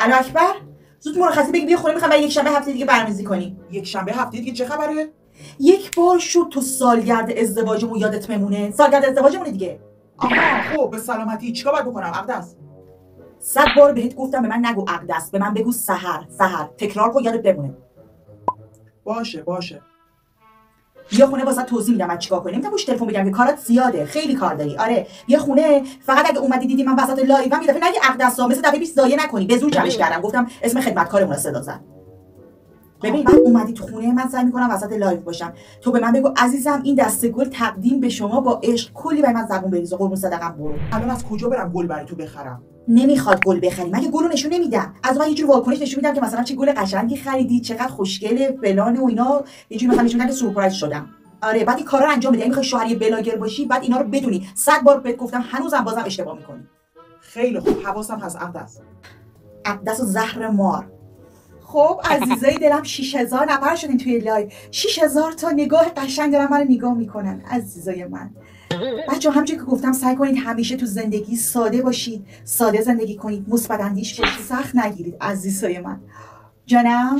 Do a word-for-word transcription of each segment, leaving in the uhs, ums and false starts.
علی اکبر زود مرخصی بگی بیا خونه، میخوام برای یک شنبه هفته دیگه برنامه‌ریزی کنیم. یک شنبه هفته دیگه چه خبره؟ یک بار شد تو سالگرد ازدواجمون یادت بمونه. سالگرد ازدواجمون دیگه. آها خب به سلامتی. چیکار باید بکنم اقدس؟ صد بار بهت گفتم به من نگو اقدس، به من بگو سحر سحر. تکرار کن یادت بمونه. باشه باشه. بیا خونه واسه توضیح میدم چیکار کنیم. نمی‌تونم پشت تلفن بگم که کارات زیاده، خیلی کار داری. آره بیا خونه. فقط اگه اومدی دیدی من وسط لایو هم یه دفعه نگی اقدسا، مثل دفعه بیست ضایع نکنی. به زور جمعش کردم گفتم اسم خدمتکارمون رو صدا زد. ببین بعد اومدی تو خونه من سعی می‌کنم وسط لایو باشم، تو به من بگو عزیزم این دسته گل تقدیم به شما با عشق. کلی برای من زبون بریز قربون صدقم. برو الان از کجا برم گل برای تو بخرم؟ نمیخواد گل بخری، مگه گلو نشون نمیدم. از من یه جور واکنش نشون میدم که مثلا چه گل قشنگی خریدی، چقدر خوشگله فلان و اینا. یه جور مثلا نشون میدم که سورپرایز شدم. آره بعد این کارا رو انجام بده. میخوای شوهر بلاگر باشی بعد اینا رو بدونی. صد بار بهت گفتم هنوزم بازم اشتباه میکنی. خیلی خوب حواسم هست اقدس. اقدس و زهر مار. خب عزیزای دلم شش هزار نفر شدین توی لایو. شش هزار تا نگاه قشنگ دارن منو نگاه میکنن عزیزای من. بچه‌ها همونجوری که گفتم سعی کنید همیشه تو زندگی ساده باشید، ساده زندگی کنید، مثبت اندیش باشید، سخت نگیرید عزیزای من. جانم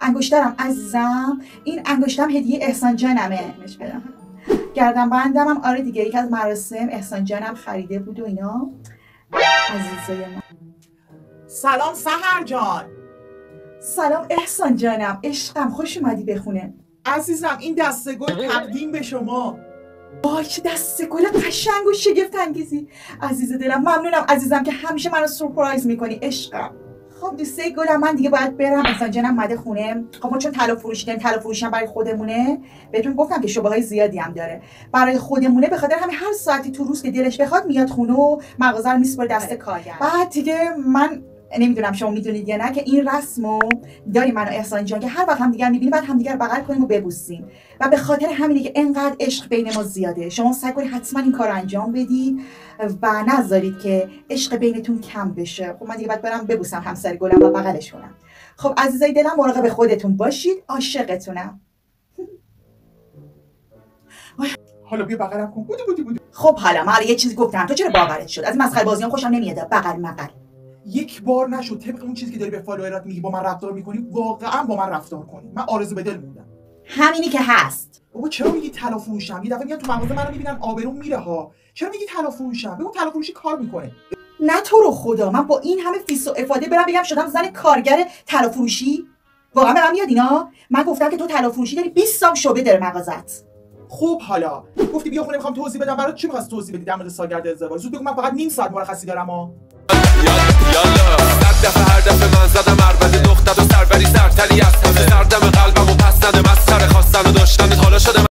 انگشترم عزیزم، این انگشتم هدیه احسان جانمه. گردن بندم هم آره دیگه یک از مراسم احسان جانم خریده بود و اینا عزیزای من. سلام سحر جان. سلام احسان جانم عشقم، خوش اومدی به خونه عزیزم. این دسته گل تقدیم به شما. وای چه دسته گل قشنگ و شگفت انگیزی عزیز دلم. ممنونم عزیزم که همیشه منو سورپرایز میکنی عشقم. خب دوسته گلم من دیگه باید برم، احسان جانم اومده خونه. خب ما چون طلا فروشی داریم، طلا فروشی هم برای خودمونه. بهتون گفتم که شعبه‌های زیادی هم داره برای خودمونه، به خاطر همین هر ساعتی تو روز که دلش بخواد میاد خونه و مغازه رو میسپره دست کارگر. بعد دیگه من نمیدونم شما میدونید یا نه که این رسمو داری من و احسان جان که هر وقت همدیگر میبینیم بعد همدیگر بغل کنیم و ببوسیم و به خاطر همینه که انقدر عشق بین ما زیاده. شما سعی کنید حتما این کار انجام بدید و نذارید که عشق بینتون کم بشه. خب من دیگه باید برم ببوسم همسر گلم و بغلش کنم. خب عزیزای دلم مراقب خودتون باشید، عاشقتونم. حالا بیا بغلم کن. بودی بودی بودی. خب حالا من یه چیزی گفتم تو چرا باورت شد؟ از مسخره بازیام خوشم نمیاد. بغل مغل یک بار نشد طبق اون چیزی که داری به فالوورات میگی با من رفتار میکنی واقعا با من رفتار کنی. من آرزو به دل موندم همینی که هست. بابا چرا میگی طلا فروشم؟ یه دفعه میان تو مغازه منو میبینن آبروم میره ها. چرا میگی طلا فروشم؟ بگو طلا فروشی کار میکنه. نه تو رو خدا من با این همه فیس و افاده برم بگم شدم زن کارگر طلا فروشی؟ واقعا به من میاد اینا؟ من گفتم که تو طلا فروشی داری، بیست سال شعبه داره مغازت. خب حالا گفتی بیا خونه میخوام توضیح بدم. برات چی می‌خواستی توضیح بدی در مورد سالگرد ازدواج؟ زود بگو من فقط نیم ساعت مرخصی دارم ها. Yalla